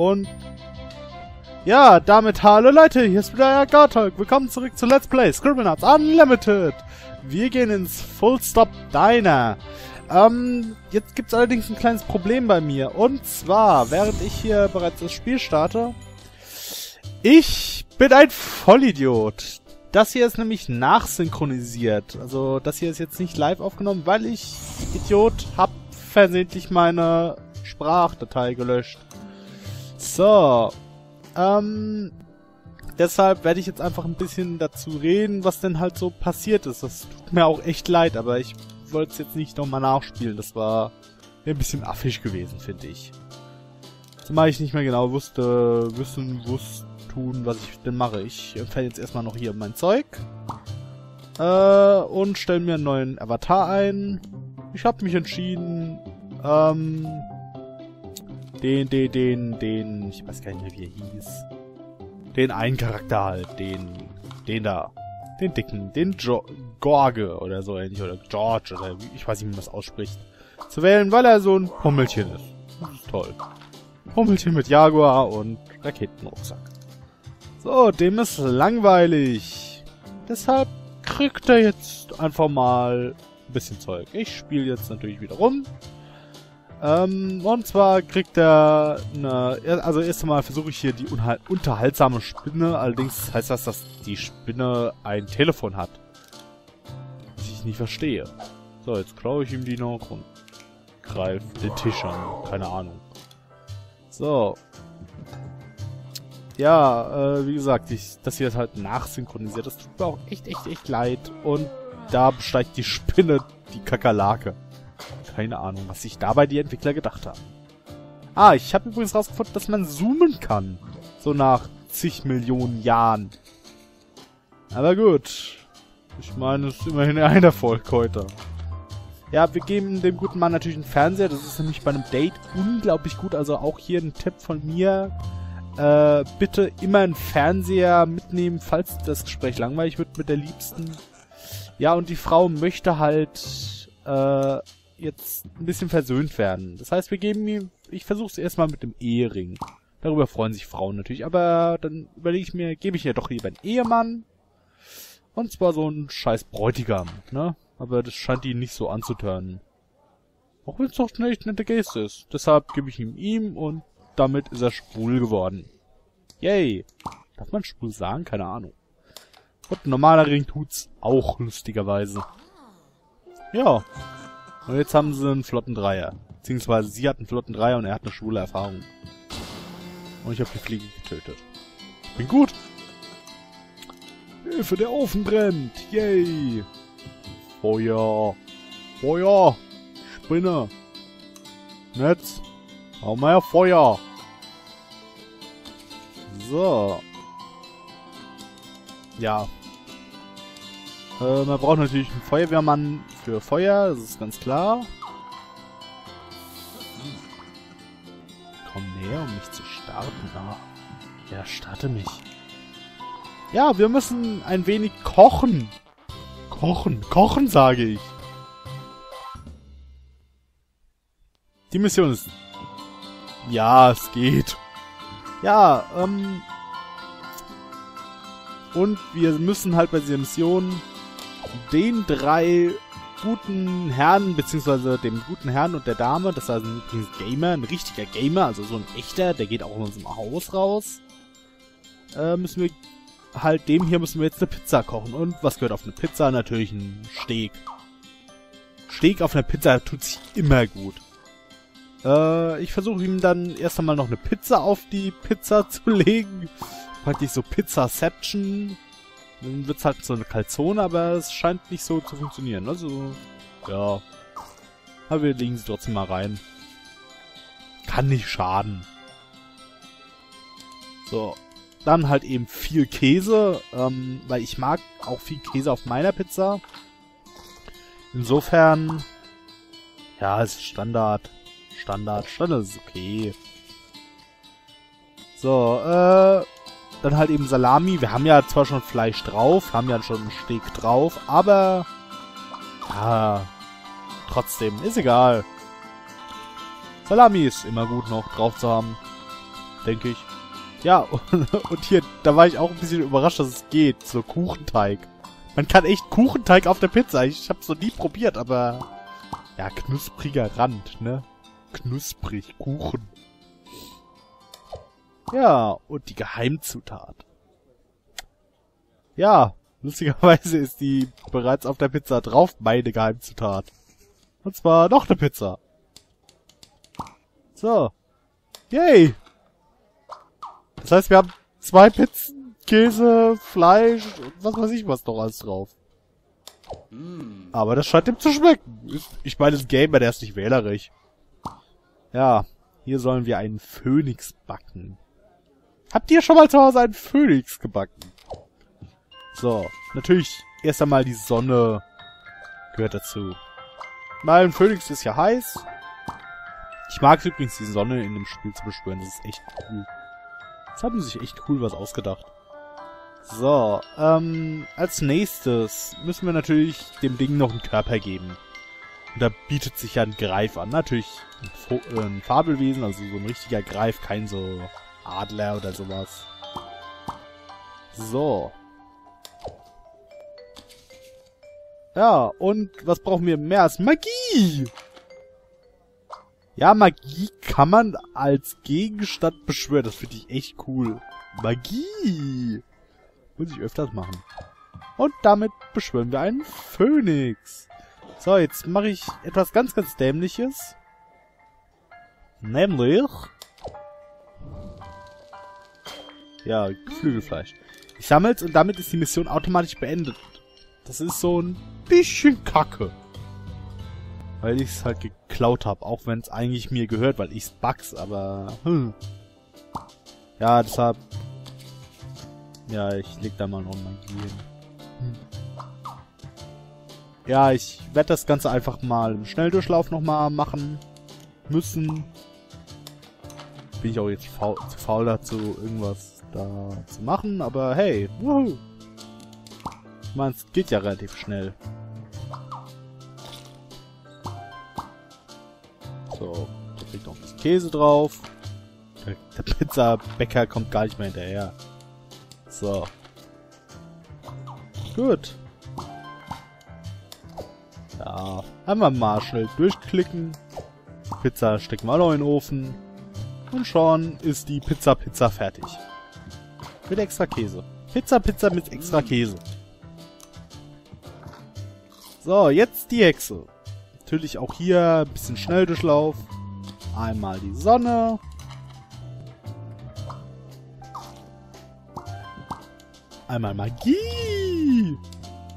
Und ja, damit hallo Leute, hier ist wieder euer Gortolk. Willkommen zurück zu Let's Play Scribblenauts Unlimited. Wir gehen ins Full Stop Diner. Jetzt gibt es allerdings ein kleines Problem bei mir. Und zwar, während ich hier bereits das Spiel starte, ich bin ein Vollidiot. Das hier ist nämlich nachsynchronisiert. Also das hier ist jetzt nicht live aufgenommen, weil ich, Idiot, hab versehentlich meine Sprachdatei gelöscht. So. Deshalb werde ich jetzt einfach ein bisschen dazu reden, was denn halt so passiert ist. Das tut mir auch echt leid, aber ich wollte es jetzt nicht nochmal nachspielen. Das war ein bisschen affig gewesen, finde ich. Zumal ich nicht mehr genau wusste, was ich denn mache. Ich entferne jetzt erstmal noch hier mein Zeug. Und stelle mir einen neuen Avatar ein. Ich habe mich entschieden, ich weiß gar nicht mehr, wie er hieß. Den einen Charakter halt, den da. Den dicken, den Gorge oder so ähnlich, oder George, oder ich weiß nicht, wie man das ausspricht. Zu wählen, weil er so ein Pummelchen ist. Das ist toll. Pummelchen mit Jaguar und Raketenrucksack. So, dem ist langweilig. Deshalb kriegt er jetzt einfach mal ein bisschen Zeug. Ich spiele jetzt natürlich wieder rum. Und zwar kriegt er eine... Also erst einmal versuche ich hier die unterhaltsame Spinne. Allerdings heißt das, dass die Spinne ein Telefon hat. Was ich nicht verstehe. So, jetzt klaue ich ihm die noch und greife den Tisch an. Keine Ahnung. So. Ja, wie gesagt, das hier ist halt nachsynchronisiert. Das tut mir auch echt leid. Und da besteigt die Spinne die Kakerlake. Keine Ahnung, was sich dabei die Entwickler gedacht haben. Ah, ich habe übrigens rausgefunden, dass man zoomen kann. So nach zig Millionen Jahren. Aber gut. Ich meine, es ist immerhin ein Erfolg heute. Ja, wir geben dem guten Mann natürlich einen Fernseher. Das ist nämlich bei einem Date unglaublich gut. Also auch hier ein Tipp von mir. Bitte immer einen Fernseher mitnehmen, falls das Gespräch langweilig wird mit der Liebsten. Ja, und die Frau möchte halt... jetzt ein bisschen versöhnt werden. Das heißt, wir geben ihm... Ich versuche es erstmal mit dem Ehering. Darüber freuen sich Frauen natürlich. Aber dann überlege ich mir, gebe ich ihr doch lieber einen Ehemann. Und zwar so einen scheiß Bräutigam, ne? Aber das scheint ihn nicht so anzuturnen. Auch wenn es doch eine echt nette Geste ist. Deshalb gebe ich ihn ihm und damit ist er schwul geworden. Yay! Darf man schwul sagen? Keine Ahnung. Und ein normaler Ring tut's auch lustigerweise. Ja. Und jetzt haben sie einen flotten Dreier. Beziehungsweise sie hat einen flotten Dreier und er hat eine schwule Erfahrung. Und ich habe die Fliege getötet. Ich bin gut. Hilfe, der Ofen brennt. Yay. Feuer. Feuer. Spinne. Netz. Hau mal her, Feuer. So. Ja. Man braucht natürlich einen Feuerwehrmann für Feuer, das ist ganz klar. Komm näher, um mich zu starten. Ah, ja, starte mich. Ja, wir müssen ein wenig kochen. Kochen, sage ich. Die Mission ist... Ja, es geht. Ja, und wir müssen halt bei dieser Mission... den drei guten Herren, beziehungsweise dem guten Herrn und der Dame, das ist also ein Gamer, ein richtiger Gamer, also so ein echter, der geht auch in unserem Haus raus, müssen wir halt dem hier, müssen wir jetzt eine Pizza kochen. Und was gehört auf eine Pizza? Natürlich ein Steak. Steak auf einer Pizza tut sich immer gut. Ich versuche ihm dann erst einmal noch eine Pizza auf die Pizza zu legen. Praktisch so Pizzaception. Dann wird's halt so eine Calzone, aber es scheint nicht so zu funktionieren. Also, ja. Aber wir legen sie trotzdem mal rein. Kann nicht schaden. So. Dann halt eben viel Käse. Weil ich mag auch viel Käse auf meiner Pizza. Insofern... Ja, ist Standard. Standard ist okay. So, dann halt eben Salami. Wir haben ja zwar schon Fleisch drauf, haben ja schon ein Steak drauf, aber... Ah, trotzdem, ist egal. Salami ist immer gut noch drauf zu haben. denke ich. Ja, und hier, da war ich auch ein bisschen überrascht, dass es geht. So Kuchenteig. Man kann echt Kuchenteig auf der Pizza. Ich hab's noch nie probiert, aber... Ja, knuspriger Rand, ne? Knusprig, Kuchen. Ja, und die Geheimzutat. Ja, lustigerweise ist die bereits auf der Pizza drauf, meine Geheimzutat. Und zwar noch eine Pizza. So. Yay! Das heißt, wir haben 2 Pizzen, Käse, Fleisch und was weiß ich was noch alles drauf. Aber das scheint ihm zu schmecken. Ich meine, das Gamer, der ist nicht wählerisch. Ja, hier sollen wir einen Phönix backen. Habt ihr schon mal zu Hause einen Phönix gebacken? So, natürlich erst einmal die Sonne gehört dazu. Mein Phönix ist ja heiß. Ich mag übrigens die Sonne in dem Spiel zu beschwören, das ist echt cool. Das haben sie sich echt cool was ausgedacht. So, als nächstes müssen wir natürlich dem Ding noch einen Körper geben. Und da bietet sich ja ein Greif an. Natürlich ein Fabelwesen, also so ein richtiger Greif, kein so Adler oder sowas. So. Ja, und was brauchen wir mehr als Magie? Ja, Magie kann man als Gegenstand beschwören. Das finde ich echt cool. Magie! Muss ich öfters machen. Und damit beschwören wir einen Phönix. So, jetzt mache ich etwas ganz, ganz Dämliches. Nämlich... Ja, Flügelfleisch. Ich sammle es und damit ist die Mission automatisch beendet. Das ist so ein bisschen kacke. Weil ich es halt geklaut habe. Auch wenn es eigentlich mir gehört, weil ich es bugs, aber... Ja, deshalb... Ja, ich leg da mal noch Magie hin. Ja, ich werde das Ganze einfach mal im Schnelldurchlauf nochmal machen müssen. Bin ich auch jetzt zu faul dazu, irgendwas da zu machen, aber hey, wuhu! Ich meine, es geht ja relativ schnell. So, da kriegt noch ein bisschen Käse drauf. Der Pizzabäcker kommt gar nicht mehr hinterher. So. Gut. Ja, einmal mal schnell durchklicken. Pizza stecken wir noch in den Ofen. Und schon ist die Pizza fertig. Mit extra Käse. Pizza mit extra Käse. So, jetzt die Hexe. Natürlich auch hier ein bisschen Schnelldurchlauf. Einmal die Sonne. Einmal Magie!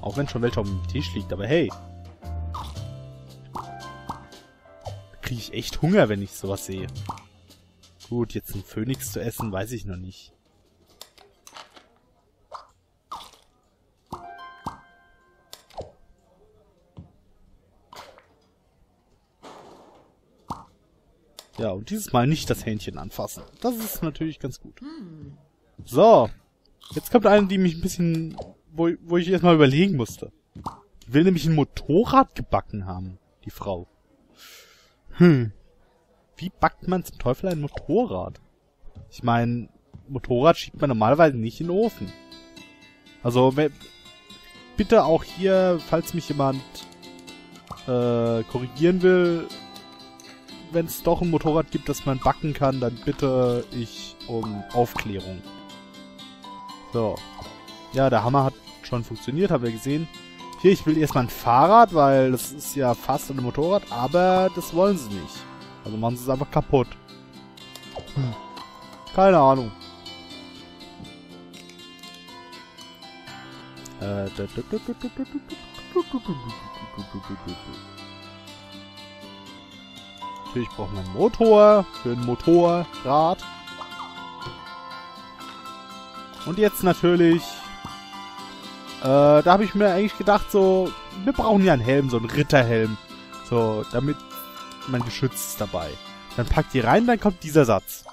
Auch wenn schon welcher auf dem Tisch liegt, aber hey. Kriege ich echt Hunger, wenn ich sowas sehe. Gut, jetzt einen Phönix zu essen, weiß ich noch nicht. Ja, und dieses Mal nicht das Hähnchen anfassen. Das ist natürlich ganz gut. So. Jetzt kommt eine, die mich ein bisschen... Wo ich erstmal überlegen musste. Die will nämlich ein Motorrad gebacken haben, die Frau. Wie backt man zum Teufel ein Motorrad? Ich meine, Motorrad schiebt man normalerweise nicht in den Ofen. Also, bitte auch hier, falls mich jemand korrigieren will, wenn es doch ein Motorrad gibt, das man backen kann, dann bitte ich um Aufklärung. So. Ja, der Hammer hat schon funktioniert, haben wir gesehen. Hier, ich will erstmal ein Fahrrad, weil das ist ja fast ein Motorrad, aber das wollen sie nicht. Also machen sie es einfach kaputt. Keine Ahnung. Natürlich brauchen wir einen Motor, für ein Motorrad. Und jetzt natürlich, da habe ich mir eigentlich gedacht, so, wir brauchen ja einen Helm, so einen Ritterhelm. So, damit man geschützt ist dabei. Dann packt ihr rein, dann kommt dieser Satz.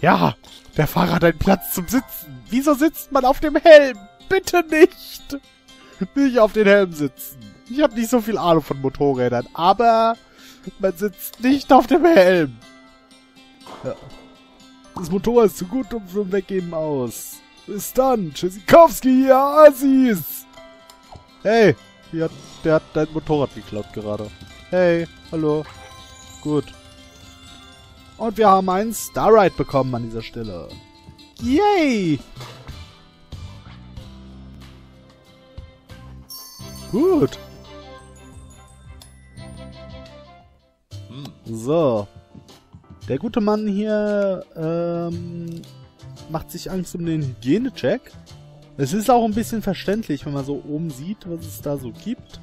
Ja, der Fahrer hat einen Platz zum Sitzen. Wieso sitzt man auf dem Helm? Bitte nicht! Nicht auf den Helm sitzen. Ich habe nicht so viel Ahnung von Motorrädern, aber man sitzt nicht auf dem Helm. Ja. Das Motorrad ist zu gut zum Weggeben aus. Bis dann, Tschüssikowski, ihr Assis! Hey, der hat dein Motorrad geklaut gerade. Hey, hallo. Gut. Und wir haben einen Starride bekommen an dieser Stelle. Yay! Gut. So. Der gute Mann hier macht sich Angst um den Hygienecheck. Es ist auch ein bisschen verständlich, wenn man so oben sieht, was es da so gibt.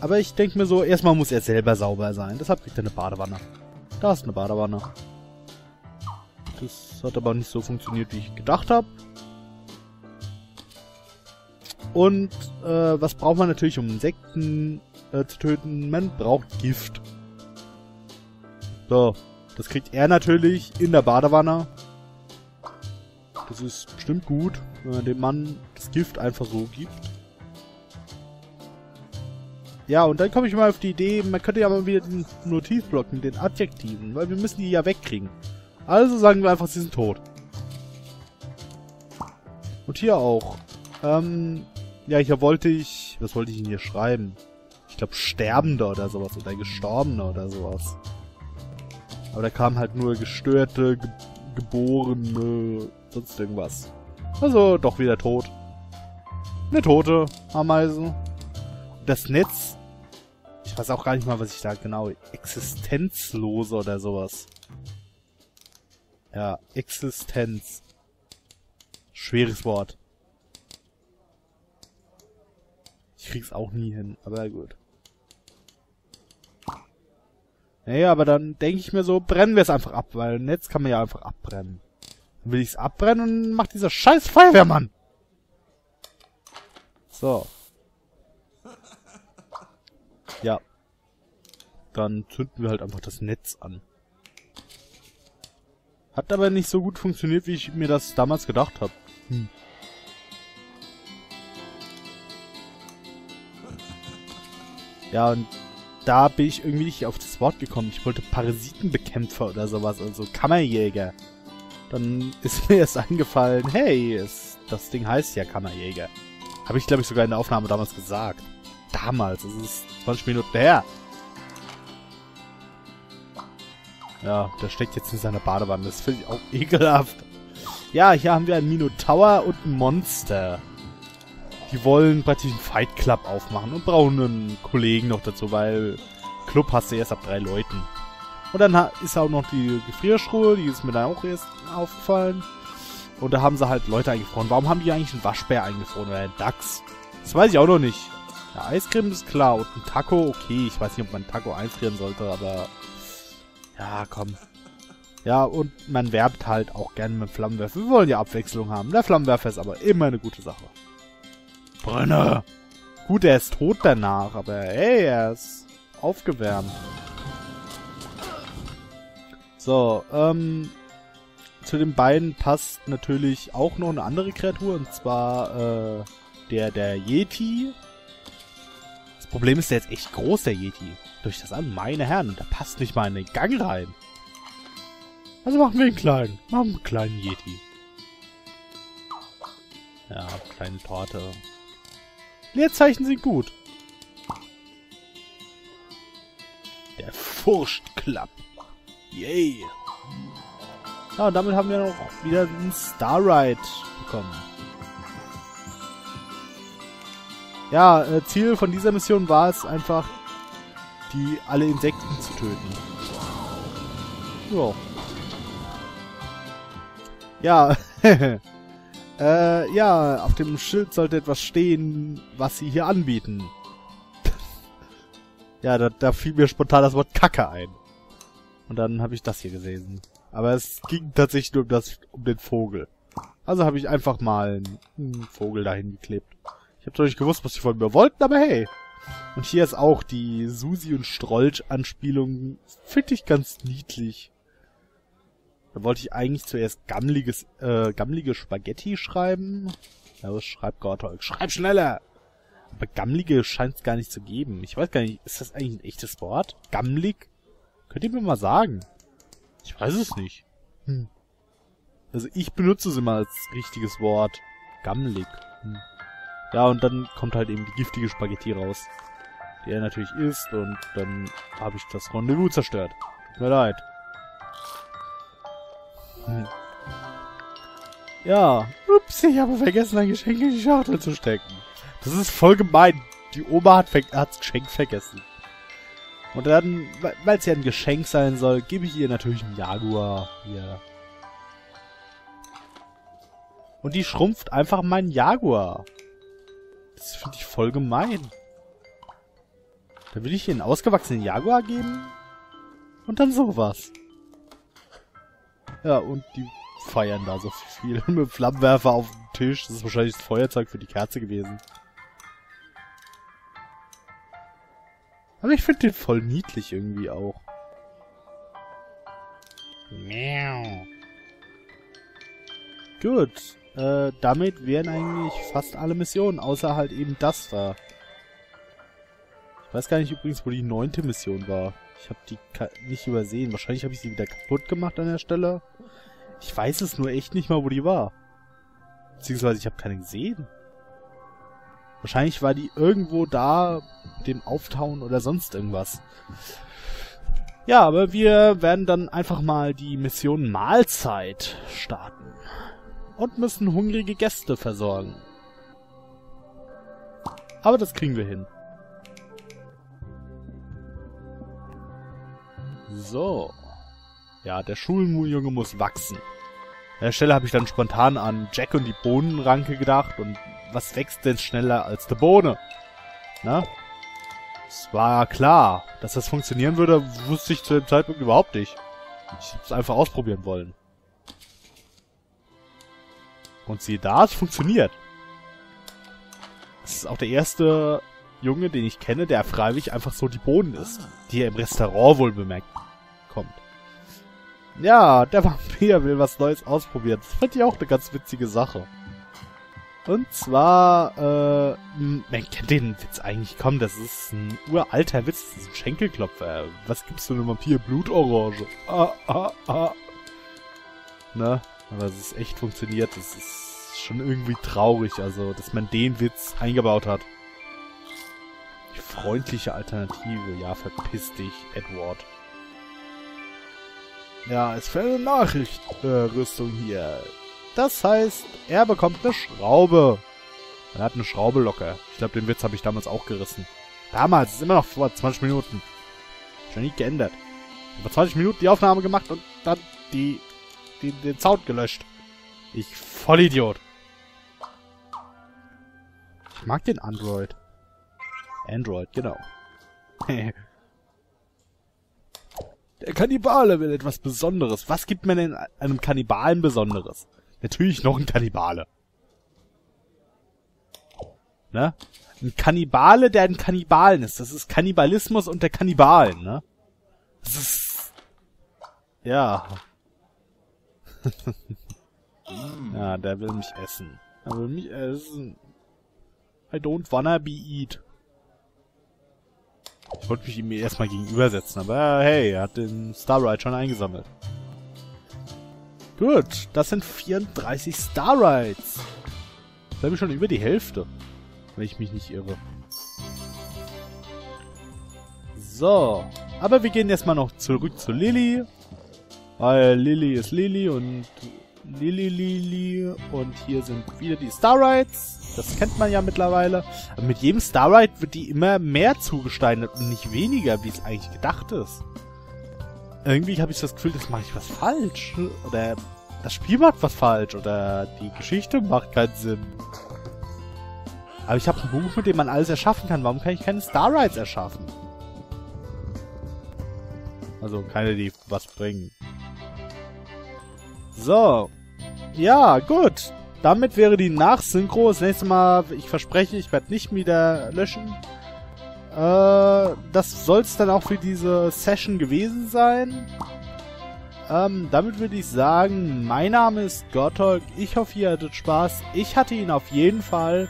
Aber ich denke mir so, erstmal muss er selber sauber sein. Deshalb kriegt er eine Badewanne. Da ist eine Badewanne. Das hat aber nicht so funktioniert, wie ich gedacht habe. Und was braucht man natürlich, um Insekten zu töten? Man braucht Gift. So, das kriegt er natürlich in der Badewanne. Das ist bestimmt gut, wenn man dem Mann das Gift einfach so gibt. Ja, und dann komme ich mal auf die Idee, man könnte ja mal wieder diesen Notizblock mit den Adjektiven, weil wir müssen die ja wegkriegen. Also sagen wir einfach, sie sind tot. Und hier auch. Ja, hier wollte ich... Was wollte ich denn hier schreiben? Ich glaube, Sterbender oder sowas. Oder Gestorbener oder sowas. Aber da kam halt nur Gestörte, Geborene, sonst irgendwas. Also doch wieder tot. Eine tote Ameise. Das Netz. Ich weiß auch gar nicht mal, was ich da genau... Existenzlose oder sowas. Ja, Existenz. Schweres Wort. Ich krieg's auch nie hin, aber gut. Naja, aber dann denke ich mir so, brennen wir es einfach ab, weil ein Netz kann man ja einfach abbrennen. Dann will ich es abbrennen und macht dieser scheiß Feuerwehrmann. So. Ja. Dann zünden wir halt einfach das Netz an. Hat aber nicht so gut funktioniert, wie ich mir das damals gedacht habe. Hm. Ja, und da bin ich irgendwie nicht auf das Wort gekommen. Ich wollte Parasitenbekämpfer oder sowas, also Kammerjäger. Dann ist mir erst eingefallen, hey, das Ding heißt ja Kammerjäger. Habe ich, glaube ich, sogar in der Aufnahme damals gesagt. Damals, es ist 20 Minuten her. Ja, der steckt jetzt in seiner Badewanne. Das finde ich auch ekelhaft. Ja, hier haben wir einen Minotaur und ein Monster. Die wollen praktisch einen Fight Club aufmachen und brauchen einen Kollegen noch dazu, weil Club hast du erst ab 3 Leuten. Und dann ist auch noch die Gefrierschruhe, die ist mir dann auch erst aufgefallen. Und da haben sie halt Leute eingefroren. Warum haben die eigentlich einen Waschbär eingefroren oder einen Dachs? Das weiß ich auch noch nicht. Eine Eiscreme ist klar und ein Taco, okay. Ich weiß nicht, ob man einen Taco einfrieren sollte, aber... Ja, komm. Ja, und man werbt halt auch gerne mit Flammenwerfer. Wir wollen ja Abwechslung haben. Der Flammenwerfer ist aber immer eine gute Sache. Brenne! Gut, er ist tot danach, aber hey, er ist aufgewärmt. So, zu den beiden passt natürlich auch noch eine andere Kreatur, und zwar, der Yeti. Das Problem ist, der ist echt groß, der Yeti. Durch das an, meine Herren, und da passt nicht mal in den Gang rein. Also machen wir einen kleinen. Machen wir einen kleinen Yeti. Ja, kleine Torte. Leerzeichen sind gut. Der Furchtklapp. Yay. Ja, und damit haben wir noch wieder einen Starride bekommen. Ja, Ziel von dieser Mission war es einfach, alle Insekten zu töten. Jo. Ja, ja, auf dem Schild sollte etwas stehen, was sie hier anbieten. Ja, da fiel mir spontan das Wort Kacke ein. Und dann habe ich das hier gelesen. Aber es ging tatsächlich nur um den Vogel. Also habe ich einfach mal einen Vogel dahin geklebt. Ich habe zwar nicht gewusst, was sie von mir wollten, aber hey. Und hier ist auch die Susi und Strolch-Anspielung. Finde ich ganz niedlich. Da wollte ich eigentlich zuerst gammelige Spaghetti schreiben. Ja, was schreibt Gortolk? Schreib schneller! Aber gammelige scheint es gar nicht zu geben. Ich weiß gar nicht, ist das eigentlich ein echtes Wort? Gammelig? Könnt ihr mir mal sagen? Ich weiß es nicht. Hm. Also ich benutze es immer als richtiges Wort. Gammelig. Hm. Ja, und dann kommt halt eben die giftige Spaghetti raus. Die er natürlich isst und dann habe ich das Rendezvous zerstört. Tut mir leid. Hm. Ja. Ups, ich habe vergessen, ein Geschenk in die Schachtel zu stecken. Das ist voll gemein. Die Oma hat's Geschenk vergessen. Und dann, weil es ja ein Geschenk sein soll, gebe ich ihr natürlich einen Jaguar. Ja. Und die schrumpft einfach meinen Jaguar. Das finde ich voll gemein. Dann will ich ihr einen ausgewachsenen Jaguar geben. Und dann sowas. Ja, und die feiern da so viel. Mit Flammenwerfer auf dem Tisch. Das ist wahrscheinlich das Feuerzeug für die Kerze gewesen. Aber ich finde den voll niedlich irgendwie auch. Miau. Gut. Damit wären eigentlich fast alle Missionen, außer halt eben das da. Ich weiß gar nicht übrigens, wo die 9. Mission war. Ich habe die nicht übersehen. Wahrscheinlich habe ich sie wieder kaputt gemacht an der Stelle. Ich weiß es nur echt nicht mal, wo die war. Beziehungsweise ich habe keine gesehen. Wahrscheinlich war die irgendwo da, dem Auftauen oder sonst irgendwas. Ja, aber wir werden dann einfach mal die Mission Mahlzeit starten. Und müssen hungrige Gäste versorgen. Aber das kriegen wir hin. So. Ja, der Schuljunge muss wachsen. An der Stelle habe ich dann spontan an Jack und die Bohnenranke gedacht und was wächst denn schneller als die Bohne? Na? Es war klar, dass das funktionieren würde, wusste ich zu dem Zeitpunkt überhaupt nicht. Ich hab's einfach ausprobieren wollen. Und siehe da, es funktioniert. Es ist auch der erste Junge, den ich kenne, der freiwillig einfach so die Bohnen isst, die er im Restaurant wohl bemerkt kommt. Ja, der Vampir will was Neues ausprobieren. Das fand ich auch eine ganz witzige Sache. Und zwar, man kennt den Witz eigentlich kaum. Das ist ein uralter Witz. Das ist ein Schenkelklopfer. Was gibt's für eine Vampir-Blutorange? Ah, ah, ah. Ne? Aber es ist echt funktioniert. Das ist schon irgendwie traurig, also, dass man den Witz eingebaut hat. Die freundliche Alternative. Ja, verpiss dich, Edward. Ja, es fällt eine Nachrichtenrüstung hier. Das heißt, er bekommt eine Schraube. Er hat eine Schraube locker. Ich glaube, den Witz habe ich damals auch gerissen. Damals, ist immer noch vor 20 Minuten. Schon nicht geändert. Vor 20 Minuten die Aufnahme gemacht und dann den Sound gelöscht. Ich Vollidiot. Ich mag den Android. Android, genau. Der Kannibale will etwas Besonderes. Was gibt man denn einem Kannibalen Besonderes? Natürlich noch ein Kannibale. Ne? Ein Kannibale, der ein Kannibalen ist. Das ist Kannibalismus unter Kannibalen, ne? Das ist... Ja. Ja, der will mich essen. Er will mich essen. I don't wanna be eat. Ich wollte mich ihm erstmal gegenübersetzen, aber hey, er hat den Starride schon eingesammelt. Gut, das sind 34 Starrides. Da habe ich schon über die Hälfte, wenn ich mich nicht irre. So, aber wir gehen erstmal noch zurück zu Lilly. Weil Lilly ist Lilly und Lilly. Und hier sind wieder die Starrides. Das kennt man ja mittlerweile. Aber mit jedem Starride wird die immer mehr zugesteinert und nicht weniger, wie es eigentlich gedacht ist. Irgendwie habe ich das Gefühl, das mache ich was falsch. Oder das Spiel macht was falsch. Oder die Geschichte macht keinen Sinn. Aber ich habe ein Buch, mit dem man alles erschaffen kann. Warum kann ich keine Starrides erschaffen? Also keine, die was bringen. So. Ja, gut. Damit wäre die Nachsynchro. Das nächste Mal, ich verspreche, ich werde nicht wieder löschen. Das soll es dann auch für diese Session gewesen sein. Damit würde ich sagen, mein Name ist Gortolk. Ich hoffe, ihr hattet Spaß. Ich hatte ihn auf jeden Fall.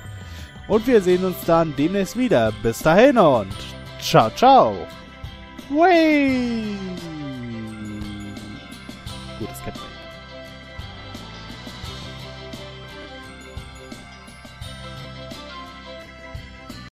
Und wir sehen uns dann demnächst wieder. Bis dahin und ciao, ciao. Whey! Gut, das kennt man.